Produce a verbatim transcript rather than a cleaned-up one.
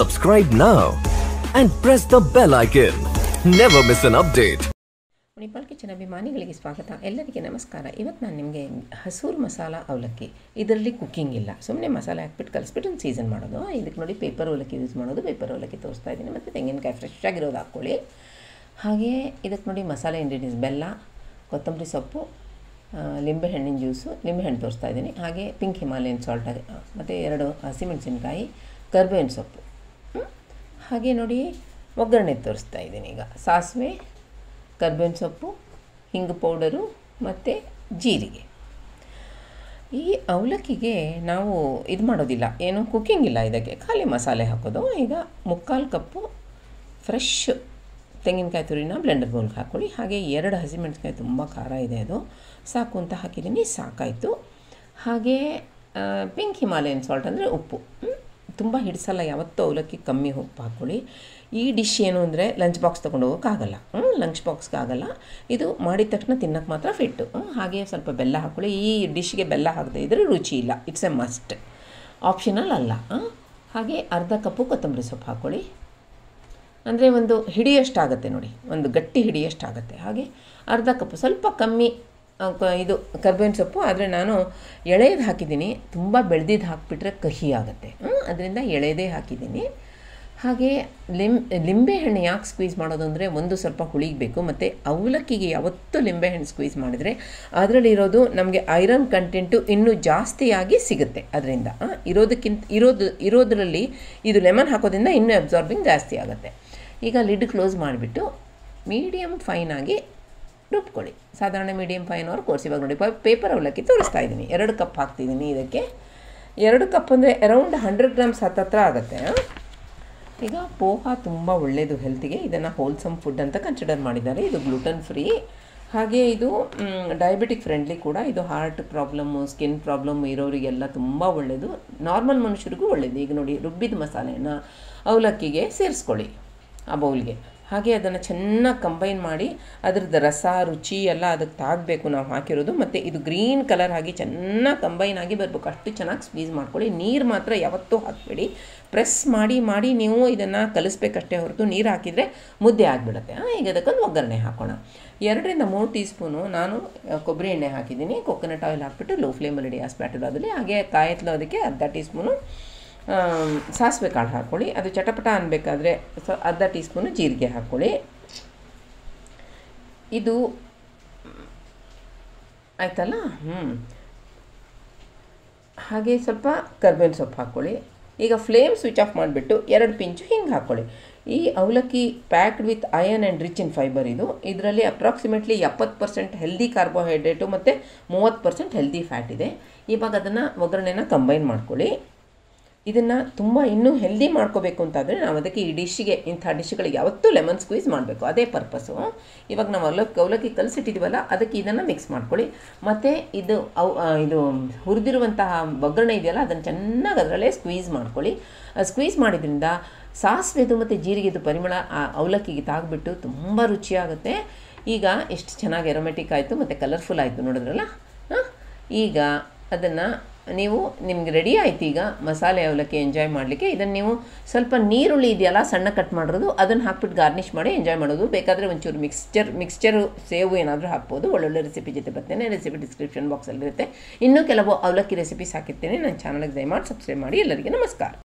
Subscribe now and press the bell icon. Never miss an update. Munipal kitchen ಅಭಿಮಾನಿಗಳಿಗೆ ಸ್ವಾಗತ. ಎಲ್ಲರಿಗೆ ನಮಸ್ಕಾರ. ಇವತ್ತು ನಾನು ನಿಮಗೆ ಹಸೂರು ಮಸಾಲಾ ಅವಲಕ್ಕಿ, ಇದರಲ್ಲಿ ಕುಕ್ಕಿಂಗ್ ಇಲ್ಲ, ಸುಮ್ಮನೆ ಮಸಾಲೆ ಹಾಕ್ಬಿಟ್ಟು ಕಲಿಸ್ಬಿಟ್ಟು ಒಂದು ಸೀಸನ್ ಮಾಡೋದು. ಇದಕ್ಕೆ ನೋಡಿ ಪೇಪರ್ ಅವಲಕ್ಕಿ ಯೂಸ್ ಮಾಡೋದು, ಪೇಪರ್ ಅವಲಕ್ಕಿ ತೋರಿಸ್ತಾ ಇದ್ದೀನಿ. ಮತ್ತು ತೆಂಗಿನಕಾಯಿ ಫ್ರೆಶ್ ಆಗಿರೋದು ಹಾಕ್ಕೊಳ್ಳಿ. ಹಾಗೆ ಇದಕ್ಕೆ ನೋಡಿ ಮಸಾಲೆ ಇಂಗ್ರೀಡಿಯೆಂಟ್ಸ್ ಬೆಲ್ಲ, ಕೊತ್ತಂಬರಿ ಸೊಪ್ಪು, ಲಿಂಬೆಹಣ್ಣಿನ ಜ್ಯೂಸು, ಲಿಂಬೆಹಣ್ಣು ತೋರಿಸ್ತಾ ಇದ್ದೀನಿ. ಹಾಗೆ ಪಿಂಕ್ ಹಿಮಾಲಯನ್ ಸಾಲ್ಟ್ ಆಗಿ ಮತ್ತು ಎರಡು ಹಸಿಮೆಣಸಿನಕಾಯಿ, ಕರ್ಬೇವಿನ ಸೊಪ್ಪು. ಹಾಗೆ ನೋಡಿ ಒಗ್ಗರಣೆ ತೋರಿಸ್ತಾ ಇದ್ದೀನಿ. ಈಗ ಸಾಸಿವೆ, ಕರ್ಬೇವಿನ ಸೊಪ್ಪು, ಹಿಂಗು ಪೌಡರು ಮತ್ತು ಜೀರಿಗೆ. ಈ ಅವಲಕ್ಕಿಗೆ ನಾವು ಇದು ಮಾಡೋದಿಲ್ಲ, ಏನು ಕುಕ್ಕಿಂಗ್ ಇಲ್ಲ, ಇದಕ್ಕೆ ಖಾಲಿ ಮಸಾಲೆ ಹಾಕೋದು. ಈಗ ಮುಕ್ಕಾಲು ಕಪ್ಪು ಫ್ರೆಶ್ ತೆಂಗಿನಕಾಯಿ ತುರಿನ ಬ್ಲೆಂಡರ್ ಬೌಲ್ಗೆ ಹಾಕ್ಕೊಳ್ಳಿ. ಹಾಗೆ ಎರಡು ಹಸಿಮೆಣಸಿನಕಾಯಿ, ತುಂಬ ಖಾರ ಇದೆ ಅದು, ಸಾಕು ಅಂತ ಹಾಕಿದ್ದೀನಿ, ಸಾಕಾಯಿತು. ಹಾಗೆ ಪಿಂಕ್ ಹಿಮಾಲಯನ್ ಸಾಲ್ಟ್ ಅಂದರೆ ಉಪ್ಪು. ತುಂಬ ಹಿಡಿಸಲ್ಲ ಯಾವತ್ತೂ ಅವಲಕ್ಕಿ, ಕಮ್ಮಿ ಉಪ್ಪು ಹಾಕ್ಕೊಳ್ಳಿ. ಈ ಡಿಶ್ ಏನು ಅಂದರೆ ಲಂಚ್ ಬಾಕ್ಸ್ ತೊಗೊಂಡು ಹೋಗೋಕ್ಕಾಗಲ್ಲ, ಲಂಚ್ ಬಾಕ್ಸ್ಗಾಗಲ್ಲ, ಇದು ಮಾಡಿದ ತಕ್ಷಣ ತಿನ್ನೋಕ್ಕೆ ಮಾತ್ರ ಫಿಟ್ಟು. ಹಾಗೆ ಸ್ವಲ್ಪ ಬೆಲ್ಲ ಹಾಕ್ಕೊಳ್ಳಿ. ಈ ಡಿಶ್ಗೆ ಬೆಲ್ಲ ಹಾಕದೇ ಇದ್ದರೆ ರುಚಿ ಇಲ್ಲ, ಇಟ್ಸ್ ಎ ಮಸ್ಟ್, ಆಪ್ಷನಲ್ ಅಲ್ಲ. ಹಾಗೆ ಅರ್ಧ ಕಪ್ಪು ಕೊತ್ತಂಬರಿ ಸೊಪ್ಪು ಹಾಕ್ಕೊಳ್ಳಿ, ಅಂದರೆ ಒಂದು ಹಿಡಿಯಷ್ಟಾಗುತ್ತೆ ನೋಡಿ, ಒಂದು ಗಟ್ಟಿ ಹಿಡಿಯಷ್ಟಾಗುತ್ತೆ. ಹಾಗೆ ಅರ್ಧ ಕಪ್ಪು, ಸ್ವಲ್ಪ ಕಮ್ಮಿ ಇದು ಕರ್ಬೇವಿನ ಸೊಪ್ಪು, ಆದರೆ ನಾನು ಎಳೆದು ಹಾಕಿದ್ದೀನಿ, ತುಂಬ ಬೆಳೆದಿದ್ದು ಹಾಕಿಬಿಟ್ರೆ ಕಹಿ ಆಗುತ್ತೆ, ಅದರಿಂದ ಎಳೆದೇ ಹಾಕಿದ್ದೀನಿ. ಹಾಗೆ ಲಿಂಬ್ ಲಿಂಬೆಹಣ್ಣು ಯಾಕೆ ಸ್ಕ್ವೀಸ್ ಮಾಡೋದು ಅಂದರೆ, ಒಂದು ಸ್ವಲ್ಪ ಹುಳಿಗಬೇಕು, ಮತ್ತು ಅವಲಕ್ಕಿಗೆ ಯಾವತ್ತೂ ಲಿಂಬೆಹಣ್ಣು ಸ್ಕ್ವೀಸ್ ಮಾಡಿದರೆ ಅದರಲ್ಲಿರೋದು ನಮಗೆ ಐರನ್ ಕಂಟೆಂಟು ಇನ್ನೂ ಜಾಸ್ತಿಯಾಗಿ ಸಿಗುತ್ತೆ. ಅದರಿಂದ ಇರೋದಕ್ಕಿಂತ ಇರೋದು ಇರೋದರಲ್ಲಿ ಇದು ಲೆಮನ್ ಹಾಕೋದ್ರಿಂದ ಇನ್ನೂ ಅಬ್ಸಾರ್ಬಿಂಗ್ ಜಾಸ್ತಿ ಆಗುತ್ತೆ. ಈಗ ಲಿಡ್ ಕ್ಲೋಸ್ ಮಾಡಿಬಿಟ್ಟು ಮೀಡಿಯಮ್ ಫೈನಾಗಿ ರುಬ್ಕೊಳ್ಳಿ, ಸಾಧಾರಣ ಮೀಡಿಯಮ್ ಫೈನ್ ಅವ್ರು ಕೋರ್ಸ್. ಇವಾಗ ನೋಡಿ ಪೇಪರ್ ಅವಲಕ್ಕಿ ತೋರಿಸ್ತಾ ಇದ್ದೀನಿ, ಎರಡು ಕಪ್ ಹಾಕ್ತಿದ್ದೀನಿ. ಇದಕ್ಕೆ ಎರಡು ಕಪ್ ಅಂದರೆ ಅರೌಂಡ್ ಹಂಡ್ರೆಡ್ ಗ್ರಾಮ್ಸ್ ಹತ್ತತ್ರ ಆಗುತ್ತೆ. ಈಗ ಪೋಹಾ ತುಂಬ ಒಳ್ಳೆಯದು ಹೆಲ್ತಿಗೆ, ಇದನ್ನು ಹೋಲ್ಸಮ್ ಫುಡ್ ಅಂತ ಕನ್ಸಿಡರ್ ಮಾಡಿದ್ದಾರೆ. ಇದು ಗ್ಲೂಟನ್ ಫ್ರೀ, ಹಾಗೆ ಇದು ಡಯಾಬಿಟಿಕ್ ಫ್ರೆಂಡ್ಲಿ ಕೂಡ. ಇದು ಹಾರ್ಟ್ ಪ್ರಾಬ್ಲಮ್ಮು, ಸ್ಕಿನ್ ಪ್ರಾಬ್ಲಮ್ ಇರೋರಿಗೆಲ್ಲ ತುಂಬ ಒಳ್ಳೆಯದು, ನಾರ್ಮಲ್ ಮನುಷ್ಯರಿಗೂ ಒಳ್ಳೆಯದು. ಈಗ ನೋಡಿ ರುಬ್ಬಿದ ಮಸಾಲೆಯನ್ನು ಅವಲಕ್ಕಿಗೆ ಸೇರಿಸ್ಕೊಳ್ಳಿ ಆ ಬೌಲ್ಗೆ. ಹಾಗೆ ಅದನ್ನು ಚೆನ್ನಾಗಿ ಕಂಬೈನ್ ಮಾಡಿ, ಅದರದ್ದು ರಸ ರುಚಿ ಎಲ್ಲ ಅದಕ್ಕೆ ತಾಗಬೇಕು ನಾವು ಹಾಕಿರೋದು. ಮತ್ತು ಇದು ಗ್ರೀನ್ ಕಲರ್ ಆಗಿ ಚೆನ್ನಾಗಿ ಕಂಬೈನ್ ಆಗಿ ಬರಬೇಕು, ಅಷ್ಟು ಚೆನ್ನಾಗಿ ಸ್ಕ್ವೀಸ್ ಮಾಡ್ಕೊಳ್ಳಿ. ನೀರು ಮಾತ್ರ ಯಾವತ್ತೂ ಹಾಕಬೇಡಿ, ಪ್ರೆಸ್ ಮಾಡಿ ಮಾಡಿ ನೀವು ಇದನ್ನು ಕಲಿಸ್ಬೇಕಷ್ಟೇ ಹೊರತು ನೀರು ಹಾಕಿದರೆ ಮುದ್ದೆ ಆಗಿಬಿಡುತ್ತೆ. ಈಗ ಅದಕ್ಕೊಂದು ಒಗ್ಗರಣೆ ಹಾಕೋಣ. ಎರಡರಿಂದ ಮೂರು ಟೀ ಸ್ಪೂನು ನಾನು ಕೊಬ್ಬರಿ ಎಣ್ಣೆ ಹಾಕಿದ್ದೀನಿ, ಕೊಕೊನಟ್ ಆಯಿಲ್ ಹಾಕಿಬಿಟ್ಟು ಲೋ ಫ್ಲೇಮಲ್ಲಿ ಇಡಿ ಆ ಸ್ಪ್ಯಾಟುಲಾದಲ್ಲಿ. ಹಾಗೆ ಕಾಯಿತ್ಲು ಅದಕ್ಕೆ ಅರ್ಧ ಟೀ ಸ್ಪೂನು ಸಾಸಿವೆ ಕಾಳು ಹಾಕ್ಕೊಳ್ಳಿ, ಅದು ಚಟಪಟ ಅನ್ನಬೇಕಾದ್ರೆ ಸೊ ಅರ್ಧ ಟೀ ಸ್ಪೂನು ಜೀರಿಗೆ ಹಾಕ್ಕೊಳ್ಳಿ. ಇದು ಆಯಿತಲ್ಲ, ಹ್ಞೂ. ಹಾಗೆ ಸ್ವಲ್ಪ ಕರ್ಬೇವಿನ ಸೊಪ್ಪು ಹಾಕ್ಕೊಳ್ಳಿ. ಈಗ ಫ್ಲೇಮ್ ಸ್ವಿಚ್ ಆಫ್ ಮಾಡಿಬಿಟ್ಟು ಎರಡು ಪಿಂಚು ಹಿಂಗೆ ಹಾಕ್ಕೊಳ್ಳಿ. ಈ ಅವಲಕ್ಕಿ packed with iron and rich in fibre, ಇದು ಇದರಲ್ಲಿ ಅಪ್ರಾಕ್ಸಿಮೇಟ್ಲಿ ಎಪ್ಪತ್ತು ಪರ್ಸೆಂಟ್ ಹೆಲ್ದಿ ಕಾರ್ಬೋಹೈಡ್ರೇಟು ಮತ್ತು ಮೂವತ್ತು ಪರ್ಸೆಂಟ್ ಹೆಲ್ದಿ ಫ್ಯಾಟ್ ಇದೆ. ಇವಾಗ ಅದನ್ನು ಒಗ್ಗರಣೆನ ಕಂಬೈನ್ ಮಾಡ್ಕೊಳ್ಳಿ. ಇದನ್ನು ತುಂಬ ಇನ್ನೂ ಹೆಲ್ದಿ ಮಾಡ್ಕೋಬೇಕು ಅಂತಾದರೆ ನಾವು ಅದಕ್ಕೆ ಈ ಡಿಶ್ಗೆ, ಇಂಥ ಡಿಶ್ಗಳಿಗೆ ಯಾವತ್ತೂ ಲೆಮನ್ ಸ್ಕ್ವೀಸ್ ಮಾಡಬೇಕು, ಅದೇ ಪರ್ಪಸ್ಸು. ಇವಾಗ ನಾವು ಅವಲಕ್ಕಿ ಅವಲಕ್ಕಿ ಕಲಸಿಟ್ಟಿದ್ದೀವಲ್ಲ, ಅದಕ್ಕೆ ಇದನ್ನು ಮಿಕ್ಸ್ ಮಾಡ್ಕೊಳ್ಳಿ. ಮತ್ತು ಇದು ಅವು ಇದು ಹುರಿದಿರುವಂತಹ ಒಗ್ಗರಣೆ ಇದೆಯಲ್ಲ, ಅದನ್ನು ಚೆನ್ನಾಗಿ ಅದರಲ್ಲೇ ಸ್ಕ್ವೀಸ್ ಮಾಡ್ಕೊಳ್ಳಿ. ಸ್ಕ್ವೀಸ್ ಮಾಡಿದ್ರಿಂದ ಸಾಸಿವೆದು ಮತ್ತು ಜೀರಿಗೆದು ಪರಿಮಳ ಆ ಅವಲಕ್ಕಿಗೆ ತಾಗ್ಬಿಟ್ಟು ತುಂಬ ರುಚಿಯಾಗುತ್ತೆ. ಈಗ ಎಷ್ಟು ಚೆನ್ನಾಗಿ ಅರೋಮೆಟಿಕ್ ಆಯಿತು ಮತ್ತು ಕಲರ್ಫುಲ್ ಆಯಿತು ನೋಡಿದ್ರಲ್ಲ. ಈಗ ಅದನ್ನು ನೀವು, ನಿಮ್ಗೆ ರೆಡಿ ಆಯ್ತು ಈಗ ಮಸಾಲೆ ಅವಲಕ್ಕಿ ಎಂಜಾಯ್ ಮಾಡಲಿಕ್ಕೆ. ಇದನ್ನು ನೀವು ಸ್ವಲ್ಪ ನೀರುಳ್ಳಿ ಇದೆಯಲ್ಲ ಸಣ್ಣ ಕಟ್ ಮಾಡಿರೋದು, ಅದನ್ನು ಹಾಕ್ಬಿಟ್ಟು ಗಾರ್ನಿಷ್ ಮಾಡಿ ಎಂಜಾಯ್ ಮಾಡೋದು. ಬೇಕಾದರೆ ಒಂಚೂರು ಮಿಕ್ಸ್ಚರ್ ಮಿಕ್ಸ್ಚರು ಸೇವು ಏನಾದರೂ ಹಾಕ್ಬೋದು. ಒಳ್ಳೊಳ್ಳೆ ರೆಸಿಪಿ ಜೊತೆ ಬರ್ತೇನೆ, ರೆಸಿಪಿ ಡಿಸ್ಕ್ರಿಪ್ಷನ್ ಬಾಕ್ಸಲ್ಲಿರುತ್ತೆ. ಇನ್ನೂ ಕೆಲವು ಅವಲಕ್ಕಿ ರೆಸಿಪೀಸ್ ಹಾಕಿರ್ತೇನೆ. ನನ್ನ ಚಾನಲ್ಗೆ ದಯಮಾಡಿ ಸಬ್ಸ್ಕ್ರೈಬ್ ಮಾಡಿ. ಎಲ್ಲರಿಗೆ ನಮಸ್ಕಾರ.